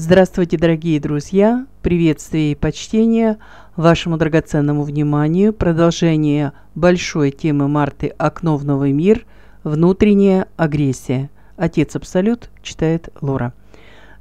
Здравствуйте, дорогие друзья! Приветствие и почтение вашему драгоценному вниманию. Продолжение большой темы Марты «Окно в новый мир. Внутренняя агрессия». Отец Абсолют читает Лора.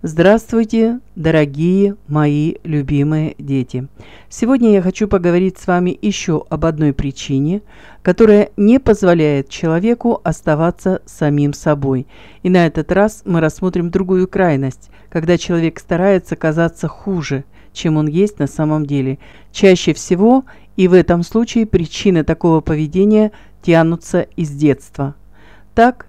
Здравствуйте, дорогие мои любимые дети! Сегодня я хочу поговорить с вами еще об одной причине, которая не позволяет человеку оставаться самим собой. И на этот раз мы рассмотрим другую крайность, когда человек старается казаться хуже, чем он есть на самом деле. Чаще всего и в этом случае причины такого поведения тянутся из детства. Так,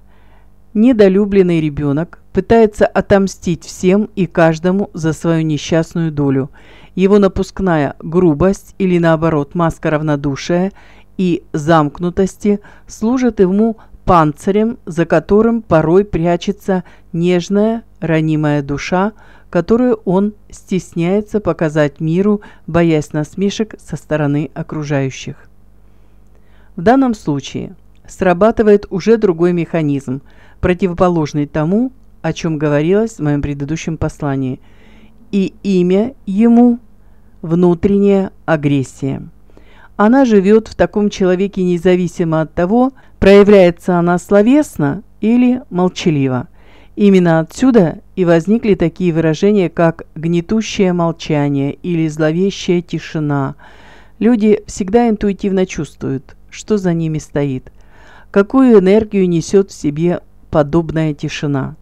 недолюбленный ребенок пытается отомстить всем и каждому за свою несчастную долю. Его напускная грубость или, наоборот, маска равнодушия и замкнутости служат ему панцирем, за которым порой прячется нежная, ранимая душа, которую он стесняется показать миру, боясь насмешек со стороны окружающих. В данном случае срабатывает уже другой механизм, противоположный тому, о чем говорилось в моем предыдущем послании. И имя ему – внутренняя агрессия. Она живет в таком человеке независимо от того, проявляется она словесно или молчаливо. Именно отсюда и возникли такие выражения, как «гнетущее молчание» или «зловещая тишина». Люди всегда интуитивно чувствуют, что за ними стоит, какую энергию несет в себе подобная тишина,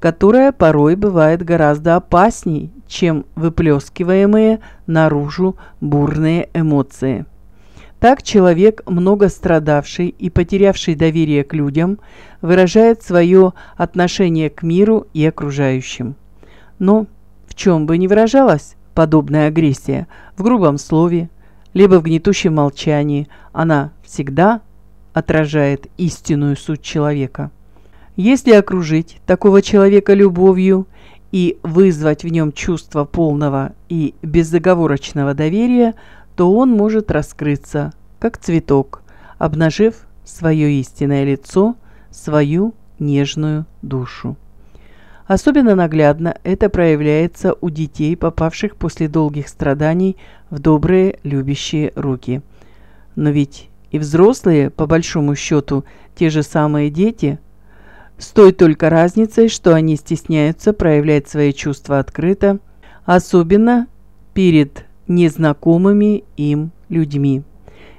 которая порой бывает гораздо опасней, чем выплескиваемые наружу бурные эмоции. Так человек, много страдавший и потерявший доверие к людям, выражает свое отношение к миру и окружающим. Но в чем бы ни выражалась подобная агрессия, в грубом слове, либо в гнетущем молчании, она всегда отражает истинную суть человека. Если окружить такого человека любовью и вызвать в нем чувство полного и безоговорочного доверия, то он может раскрыться, как цветок, обнажив свое истинное лицо, свою нежную душу. Особенно наглядно это проявляется у детей, попавших после долгих страданий в добрые, любящие руки. Но ведь и взрослые, по большому счету, те же самые дети – с той только разницей, что они стесняются проявлять свои чувства открыто, особенно перед незнакомыми им людьми.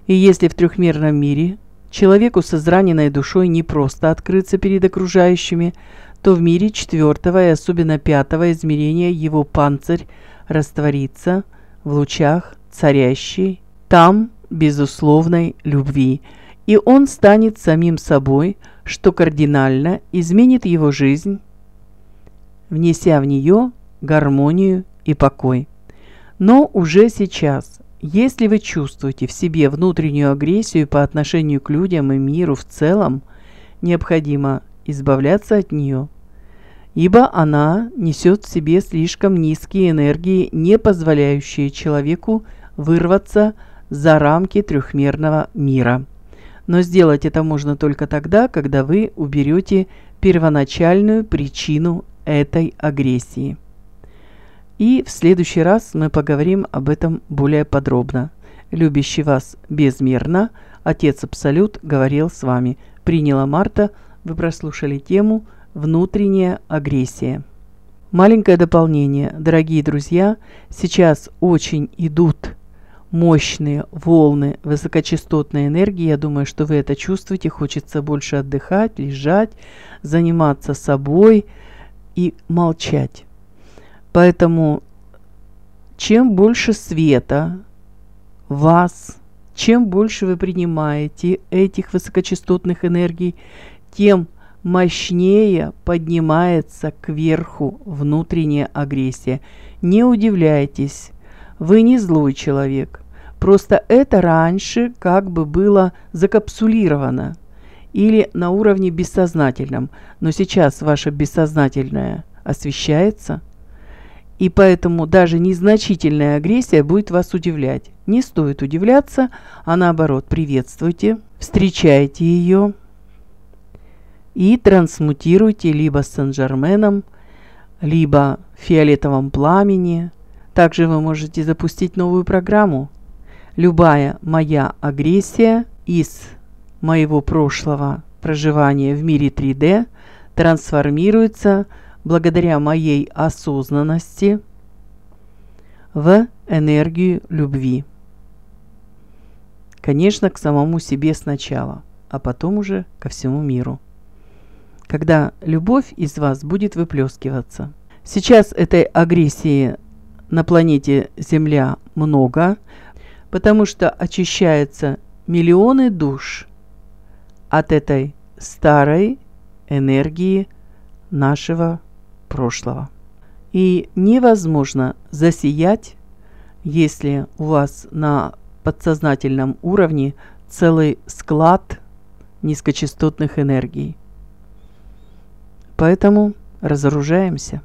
И если в трехмерном мире человеку с израненной душой непросто открыться перед окружающими, то в мире четвертого и особенно пятого измерения его панцирь растворится в лучах царящей там безусловной любви, и он станет самим собой, что кардинально изменит его жизнь, внеся в нее гармонию и покой. Но уже сейчас, если вы чувствуете в себе внутреннюю агрессию по отношению к людям и миру в целом, необходимо избавляться от нее, ибо она несет в себе слишком низкие энергии, не позволяющие человеку вырваться за рамки трехмерного мира. Но сделать это можно только тогда, когда вы уберете первоначальную причину этой агрессии. И в следующий раз мы поговорим об этом более подробно. Любящий вас безмерно, Отец Абсолют говорил с вами. Приняла Марта, вы прослушали тему «Внутренняя агрессия». Маленькое дополнение. Дорогие друзья, сейчас очень идут мощные волны высокочастотной энергии. Я думаю, что вы это чувствуете. Хочется больше отдыхать, лежать, заниматься собой и молчать. Поэтому чем больше света в вас, чем больше вы принимаете этих высокочастотных энергий, тем мощнее поднимается кверху внутренняя агрессия. Не удивляйтесь, вы не злой человек. Просто это раньше как бы было закапсулировано или на уровне бессознательном. Но сейчас ваше бессознательное освещается, и поэтому даже незначительная агрессия будет вас удивлять. Не стоит удивляться, а наоборот приветствуйте, встречайте ее и трансмутируйте либо с Сен-Жерменом, либо фиолетовом пламени. Также вы можете запустить новую программу. Любая моя агрессия из моего прошлого проживания в мире 3D трансформируется благодаря моей осознанности в энергию любви. Конечно, к самому себе сначала, а потом уже ко всему миру. Когда любовь из вас будет выплескиваться. Сейчас этой агрессии на планете Земля много, потому что очищаются миллионы душ от этой старой энергии нашего прошлого. И невозможно засиять, если у вас на подсознательном уровне целый склад низкочастотных энергий. Поэтому разоружаемся.